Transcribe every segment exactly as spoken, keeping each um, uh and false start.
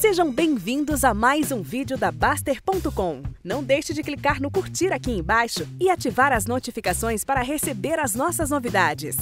Sejam bem-vindos a mais um vídeo da Bastter ponto com. Não deixe de clicar no curtir aqui embaixo e ativar as notificações para receber as nossas novidades.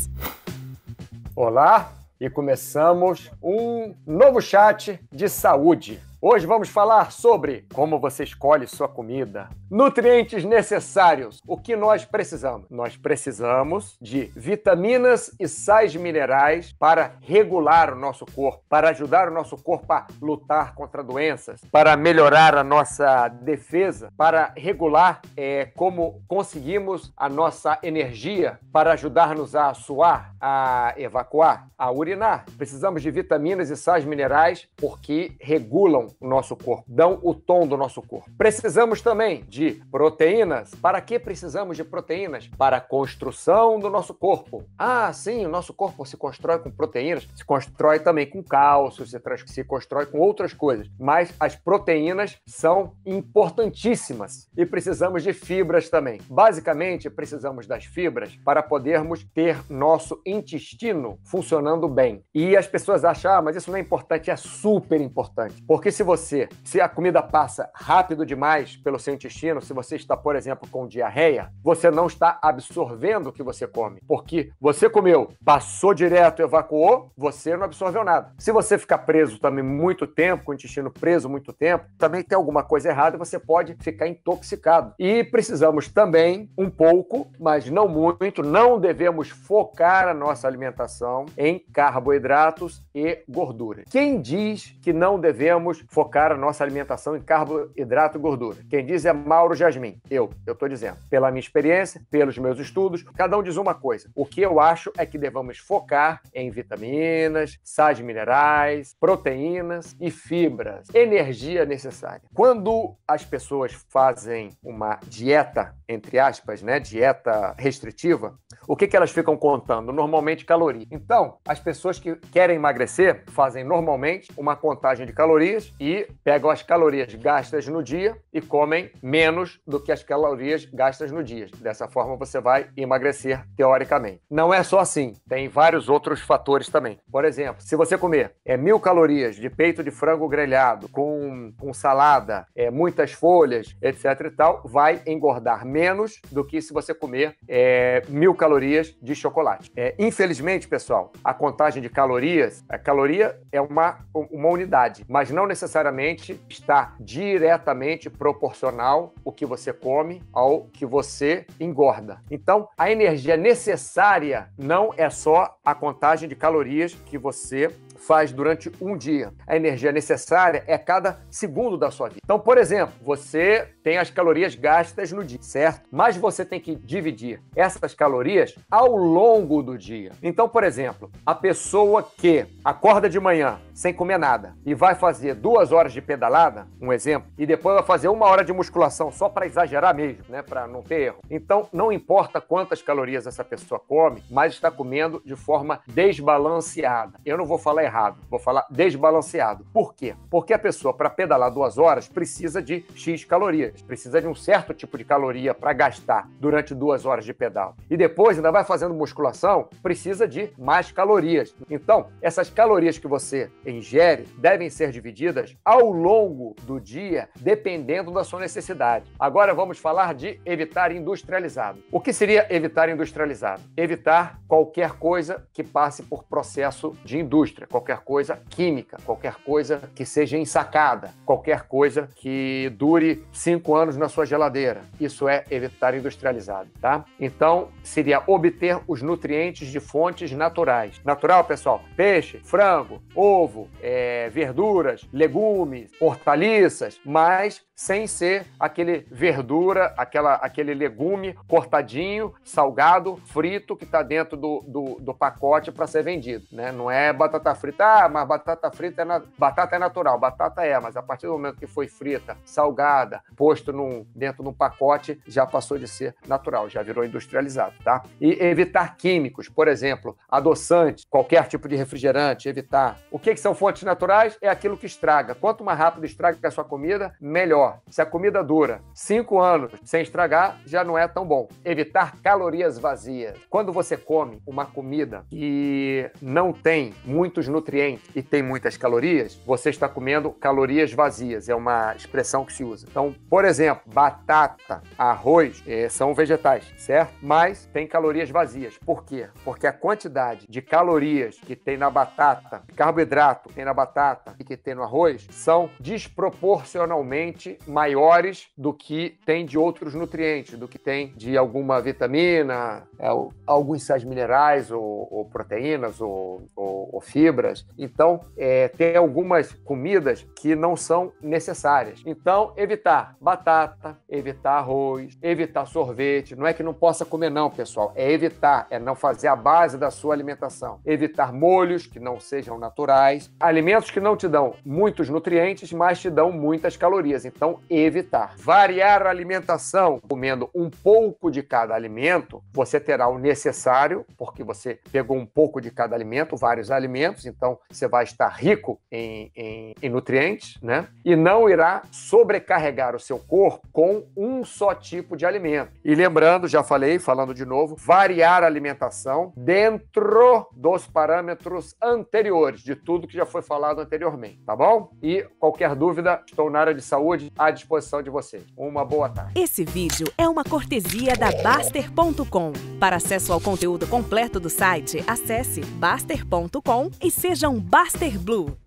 Olá, e começamos um novo chat de saúde. Hoje vamos falar sobre como você escolhe sua comida. Nutrientes necessários. O que nós precisamos? Nós precisamos de vitaminas e sais minerais para regular o nosso corpo, para ajudar o nosso corpo a lutar contra doenças, para melhorar a nossa defesa, para regular é, como conseguimos a nossa energia, para ajudar-nos a suar, a evacuar, a urinar. Precisamos de vitaminas e sais minerais porque regulam o nosso corpo, dão o tom do nosso corpo. Precisamos também de proteínas. Para que precisamos de proteínas? Para a construção do nosso corpo. Ah, sim, o nosso corpo se constrói com proteínas, se constrói também com cálcio, se, se constrói com outras coisas, mas as proteínas são importantíssimas. E precisamos de fibras também. Basicamente, precisamos das fibras para podermos ter nosso intestino funcionando bem. E as pessoas acham, ah, mas isso não é importante, é super importante, porque se você, se a comida passa rápido demais pelo seu intestino, se você está, por exemplo, com diarreia, você não está absorvendo o que você come. Porque você comeu, passou direto, evacuou, você não absorveu nada. Se você ficar preso também muito tempo, com o intestino preso muito tempo, também tem alguma coisa errada, você pode ficar intoxicado. E precisamos também um pouco, mas não muito, não devemos focar a nossa alimentação em carboidratos e gordura. Quem diz que não devemos focar a nossa alimentação em carboidrato e gordura? Quem diz é Mauro Jasmin. Eu, eu tô dizendo. Pela minha experiência, pelos meus estudos, cada um diz uma coisa. O que eu acho é que devemos focar em vitaminas, sais minerais, proteínas e fibras. Energia necessária. Quando as pessoas fazem uma dieta, entre aspas, né, dieta restritiva, o que que elas ficam contando? Normalmente caloria. Então, as pessoas que querem emagrecer fazem normalmente uma contagem de calorias e pegam as calorias gastas no dia e comem menos do que as calorias gastas no dia. Dessa forma, você vai emagrecer teoricamente. Não é só assim. Tem vários outros fatores também. Por exemplo, se você comer é, mil calorias de peito de frango grelhado com, com salada, é, muitas folhas, etcétera e tal, vai engordar menos do que se você comer é, mil calorias de chocolate. É, infelizmente, pessoal, a contagem de calorias, a caloria é uma, uma unidade, mas não necessariamente está diretamente proporcional o que você come ao que você engorda. Então, a energia necessária não é só a contagem de calorias que você faz durante um dia. A energia necessária é cada segundo da sua vida. Então, por exemplo, você tem as calorias gastas no dia, certo? Mas você tem que dividir essas calorias ao longo do dia. Então, por exemplo, a pessoa que acorda de manhã sem comer nada e vai fazer duas horas de pedalada, um exemplo, e depois vai fazer uma hora de musculação, só para exagerar mesmo, né? Para não ter erro. Então, não importa quantas calorias essa pessoa come, mas está comendo de forma desbalanceada. Eu não vou falar errado, vou falar desbalanceado. Por quê? Porque a pessoa, para pedalar duas horas, precisa de X calorias, precisa de um certo tipo de caloria para gastar durante duas horas de pedal. E depois ainda vai fazendo musculação, precisa de mais calorias. Então, essas calorias que você ingere devem ser divididas ao longo do dia, dependendo da sua necessidade. Agora vamos falar de evitar industrializado. O que seria evitar industrializado? Evitar qualquer coisa que passe por processo de indústria, qualquer coisa química, qualquer coisa que seja ensacada, qualquer coisa que dure cinco anos na sua geladeira. Isso é evitar industrializado, tá? Então, seria obter os nutrientes de fontes naturais. Natural, pessoal, peixe, frango, ovo, é, verduras, legumes, hortaliças, mas sem ser aquele verdura, aquela, aquele legume cortadinho, salgado, frito, que está dentro do, do, do pacote para ser vendido, né? Não é batata frita. Ah, mas batata frita é, na... batata é natural. Batata é, mas a partir do momento que foi frita, salgada, posto posto num, dentro de um pacote, já passou de ser natural, já virou industrializado, tá? E evitar químicos, por exemplo, adoçantes, qualquer tipo de refrigerante, evitar. O que, que são fontes naturais? É aquilo que estraga. Quanto mais rápido estraga a sua comida, melhor. Se a comida dura cinco anos sem estragar, já não é tão bom. Evitar calorias vazias. Quando você come uma comida que não tem muitos nutrientes e tem muitas calorias, você está comendo calorias vazias. É uma expressão que se usa. Então, por exemplo, batata, arroz, eh, são vegetais, certo? Mas tem calorias vazias. Por quê? Porque a quantidade de calorias que tem na batata, carboidrato que tem na batata e que tem no arroz, são desproporcionalmente maiores do que tem de outros nutrientes, do que tem de alguma vitamina, é, alguns sais minerais ou, ou proteínas ou, ou, ou fibras. Então, é, tem algumas comidas que não são necessárias. Então, evitar batata, evitar arroz, evitar sorvete. Não é que não possa comer, não, pessoal. É evitar, é não fazer a base da sua alimentação. Evitar molhos que não sejam naturais. Alimentos que não te dão muitos nutrientes, mas te dão muitas calorias. Então, evitar. Variar a alimentação. Comendo um pouco de cada alimento, você terá o necessário, porque você pegou um pouco de cada alimento, vários alimentos, então você vai estar rico em, em, em nutrientes, né? E não irá sobrecarregar o seu corpo com um só tipo de alimento. E lembrando, já falei, falando de novo, variar a alimentação dentro dos parâmetros anteriores, de tudo que já foi falado anteriormente, tá bom? E qualquer dúvida, estou na área de saúde à disposição de vocês. Uma boa tarde. Esse vídeo é uma cortesia da Bastter ponto com. Para acesso ao conteúdo completo do site, acesse Bastter ponto com e seja um Bastter Blue.